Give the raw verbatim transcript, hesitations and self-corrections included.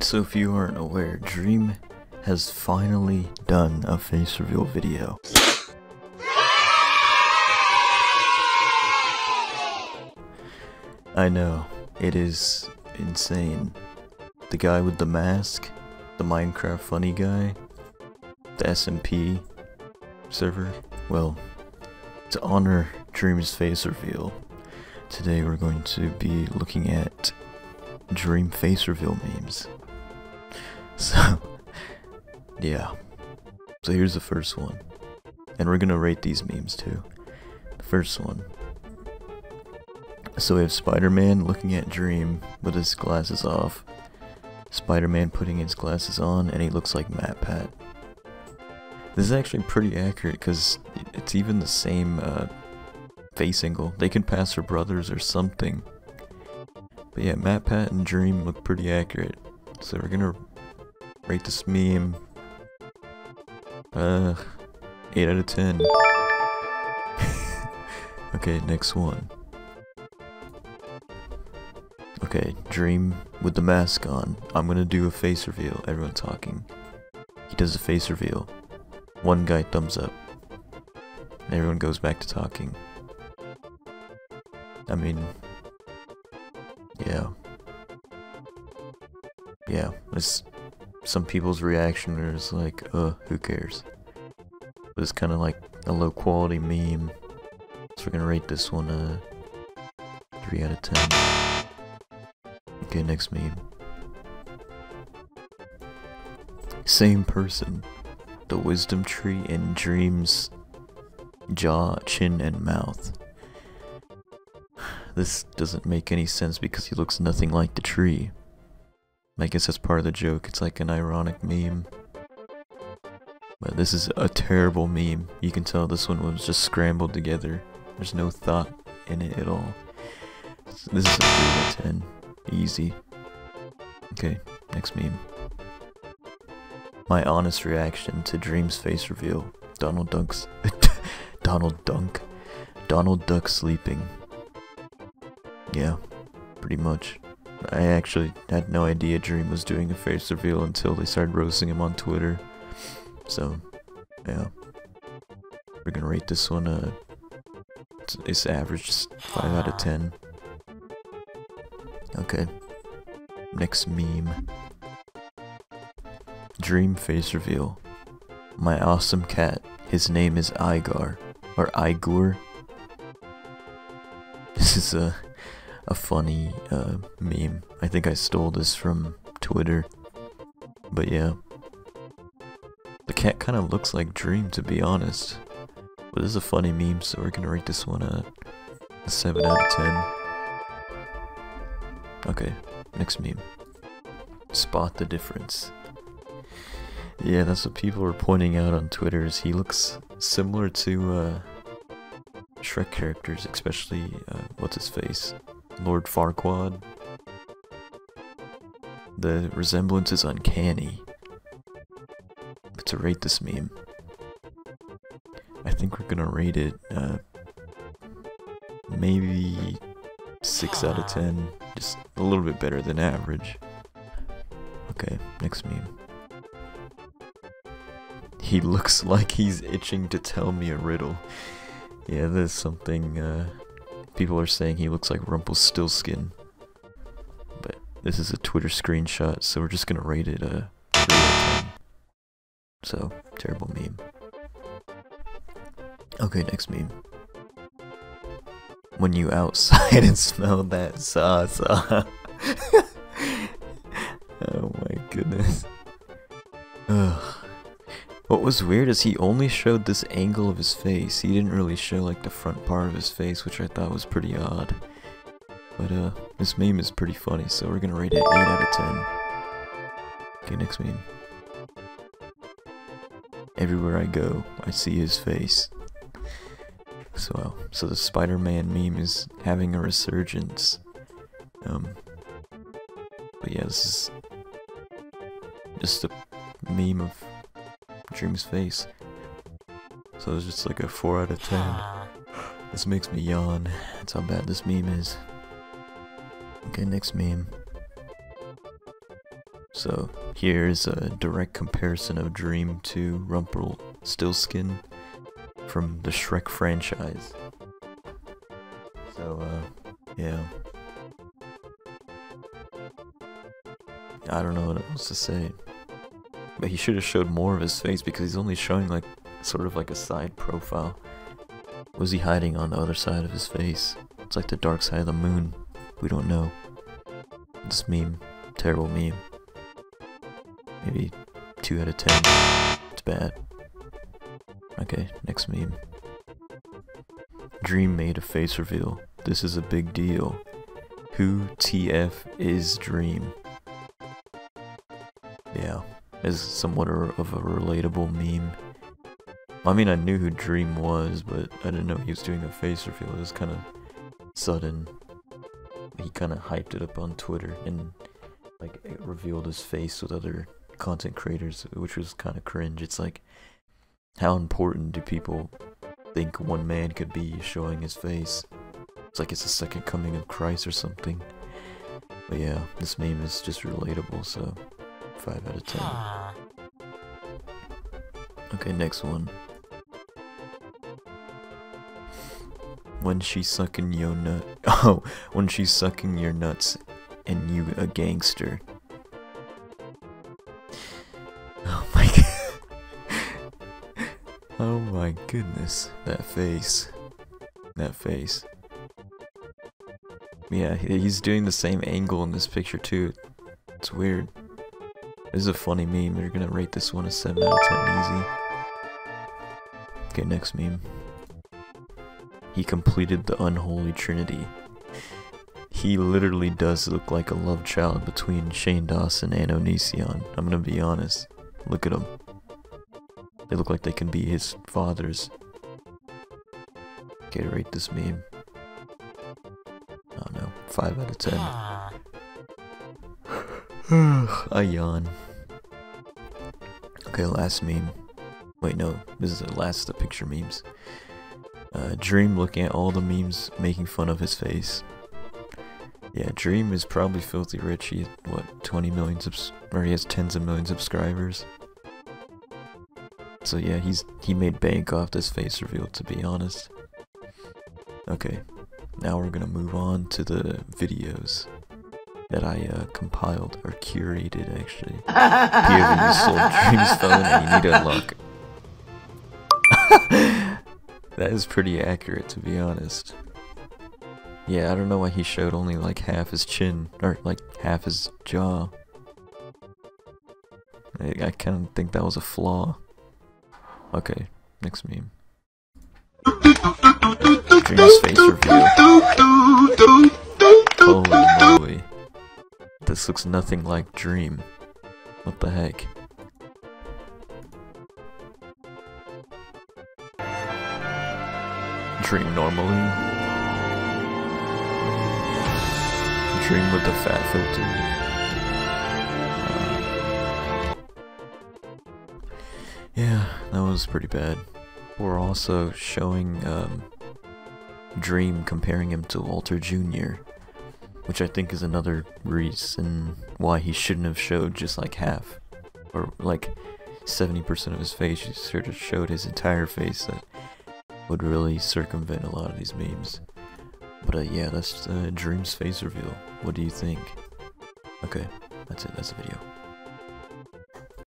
So if you aren't aware, Dream has finally done a face reveal video. I know, it is insane. The guy with the mask, the Minecraft funny guy, the S M P server. Well, to honor Dream's face reveal, today we're going to be looking at Dream face reveal memes. So, yeah. So here's the first one. And we're gonna rate these memes too. The first one. So we have Spider-Man looking at Dream with his glasses off. Spider-Man putting his glasses on, and he looks like MatPat. This is actually pretty accurate because it's even the same uh, face angle. They could pass for brothers or something. But yeah, MatPat and Dream look pretty accurate. So we're gonna rate this meme. Uh, eight out of ten. Okay, next one. Okay, Dream with the mask on. I'm gonna do a face reveal. Everyone talking. He does a face reveal. One guy thumbs up. Everyone goes back to talking. I mean, yeah. Yeah, it's, some people's reaction is like, uh, who cares? But it's kind of like a low quality meme. So we're gonna rate this one a uh, three out of ten. Okay, next meme. Same person. The wisdom tree and Dream's jaw, chin, and mouth. This doesn't make any sense because he looks nothing like the tree. I guess that's part of the joke. It's like an ironic meme. But this is a terrible meme. You can tell this one was just scrambled together. There's no thought in it at all. This is a three out of ten. Easy. Okay, next meme. My honest reaction to Dream's face reveal. Donald Duck's Donald Dunk. Donald Duck sleeping. Yeah, pretty much. I actually had no idea Dream was doing a face reveal until they started roasting him on Twitter. So, yeah. We're gonna rate this one, uh, it's, it's average, just five out of ten. Okay, next meme. Dream face reveal. My awesome cat. His name is Igor. Or Igor. This is a, a funny uh, meme. I think I stole this from Twitter. But yeah. The cat kind of looks like Dream, to be honest. But this is a funny meme, so we're gonna rate this one a, a seven out of ten. Okay, next meme. Spot the difference. Yeah, that's what people were pointing out on Twitter, is he looks similar to uh, Shrek characters, especially, uh, what's-his-face? Lord Farquaad. The resemblance is uncanny. But to rate this meme, I think we're gonna rate it, uh, maybe six out of ten. Just a little bit better than average. Okay, next meme. He looks like he's itching to tell me a riddle. Yeah, there's something, uh... people are saying he looks like Rumpelstiltskin. But this is a Twitter screenshot, so we're just gonna rate it a three out of ten. So, terrible meme. Okay, next meme. When you outside and smell that sauce. Oh my goodness. Ugh. What was weird is he only showed this angle of his face. He didn't really show like the front part of his face, which I thought was pretty odd. But uh, this meme is pretty funny, so we're gonna rate it eight out of ten. Okay, next meme. Everywhere I go, I see his face. So, so the Spider-Man meme is having a resurgence. Um, but yeah, this is just a meme of Dream's face. So it's just like a four out of ten. This makes me yawn. That's how bad this meme is. Okay, next meme. So here's a direct comparison of Dream to Rumpelstiltskin from the Shrek franchise. So, uh, yeah. I don't know what else to say. But he should have showed more of his face because he's only showing like, sort of like a side profile. What was he hiding on the other side of his face? It's like the dark side of the moon. We don't know. This meme. Terrible meme. Maybe two out of ten. It's bad. Okay, next meme. Dream made a face reveal. This is a big deal. Who T F is Dream? Yeah, it's somewhat of a relatable meme. I mean, I knew who Dream was, but I didn't know he was doing a face reveal. It was kind of sudden. He kind of hyped it up on Twitter and like it revealed his face with other content creators, which was kind of cringe. It's like, how important do people think one man could be showing his face? It's like it's the second coming of Christ or something. But yeah, this meme is just relatable, so five out of ten. Okay, next one. When she's sucking your nut. Oh, when she's sucking your nuts and you a gangster. Oh my god. Oh my goodness. That face. That face. Yeah, he's doing the same angle in this picture too. It's weird. This is a funny meme. They're gonna rate this one a seven out of ten easy. Okay, next meme. He completed the unholy trinity. He literally does look like a love child between Shane Dawson and Onision. I'm gonna be honest. Look at him. They look like they can be his fathers. Okay, rate this meme. I don't know. five out of ten. I yawn. Okay, last meme. Wait, no. This is the last of the picture memes. Uh, Dream looking at all the memes making fun of his face. Yeah, Dream is probably filthy rich. He has, what, twenty million subs- or he has tens of million subscribers. So yeah, he's he made bank off this face reveal, to be honest. Okay, now we're gonna move on to the videos that I uh, compiled, or curated actually. P O V, you stole Dream's phone and you need to unlock. That is pretty accurate, to be honest. Yeah, I don't know why he showed only like half his chin, or like half his jaw. I, I kind of think that was a flaw. Okay, next meme. Dream's face reveal. Holy moly. This looks nothing like Dream. What the heck? Dream normally? Dream with the fat filter. Uh, yeah, that was pretty bad. We're also showing um, Dream, comparing him to Walter Junior, which I think is another reason why he shouldn't have showed just like half, or like seventy percent of his face. He sort of showed his entire face. That would really circumvent a lot of these memes. But uh, yeah, that's uh, Dream's face reveal. What do you think? Okay, that's it. That's the video.